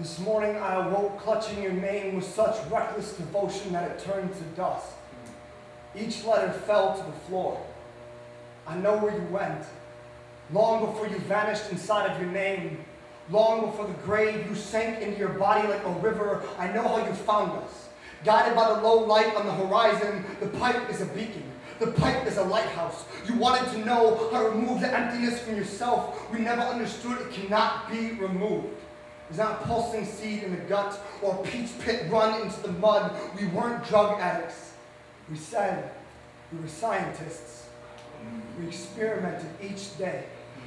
This morning I awoke clutching your name with such reckless devotion that it turned to dust. Each letter fell to the floor. I know where you went, long before you vanished inside of your name, long before the grave you sank into your body like a river. I know how you found us. Guided by the low light on the horizon, the pipe is a beacon. The pipe is a lighthouse. You wanted to know how to remove the emptiness from yourself. We never understood it cannot be removed. It's not a pulsing seed in the gut or a peach pit run into the mud. We weren't drug addicts. We said we were scientists. We experimented each day.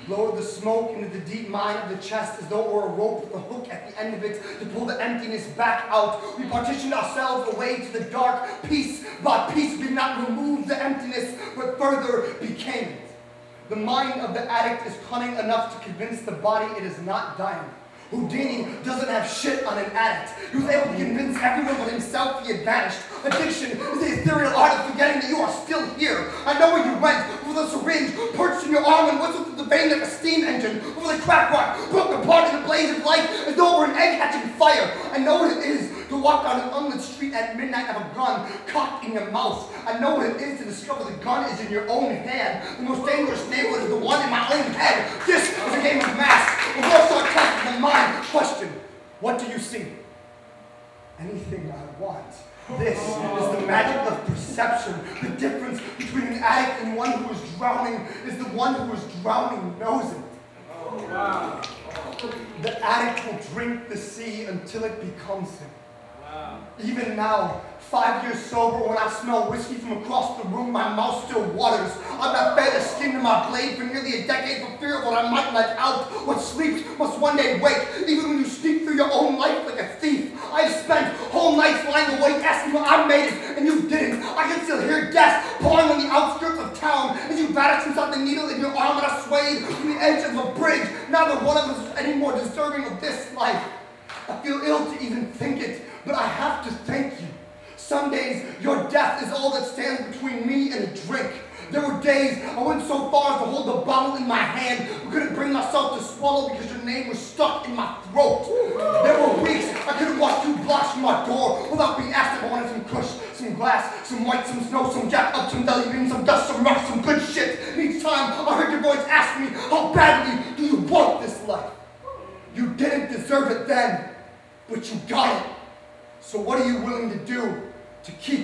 Lowered the smoke into the deep mine of the chest as though it were a rope with a hook at the end of it to pull the emptiness back out. We partitioned ourselves away to the dark. Piece by piece, we did not remove the emptiness, but further became it. The mind of the addict is cunning enough to convince the body it is not dying. Houdini doesn't have shit on an addict. He was able to convince everyone but himself he had vanished. Addiction is the ethereal art of forgetting that you are still here. I know where you went, with a syringe perched in your arm and whistled through the vein like a steam engine, with a crack rock, broken apart in a blaze of light as though it were an egg hatching fire. I know what it is to walk down an unlit street at midnight of a gun cocked in your mouth. I know what it is to discover the gun is in your own hand. The most dangerous neighborhood is the one in my own head. This is a game of masks. The mind question, what do you see? Anything I want. This is the magic of perception. The difference between an addict and one who is drowning is the one who is drowning knows it. Oh, wow. The addict will drink the sea until it becomes him. Wow. Even now, 5 years sober, when I smell whiskey from across the room, my mouth still waters. I've not fed the skin to my blade for nearly a decade for fear of what I might let out. What sleeps must one day wake, even when you sneak through your own life like a thief. I've spent whole nights lying awake asking what I made it, and you didn't. I can still hear gas pouring on the outskirts of town as you battered inside the needle in your arm that I swayed from the edge of a bridge. Neither one of us is any more deserving of this life. I feel ill to even think it, but I have to thank you. Some days, your death is all that stands between me and a drink. There were days I went so far as to hold the bottle in my hand but couldn't bring myself to swallow because your name was stuck in my throat. There were weeks I couldn't walk 2 blocks from my door without being asked if I wanted some kush, some glass, some white, some snow, some jack up, some deli beans, some dust, some rock, some good shit. And each time I heard your voice ask me, how badly do you want this life? You didn't deserve it then, but you got it. So what are you willing to do to keep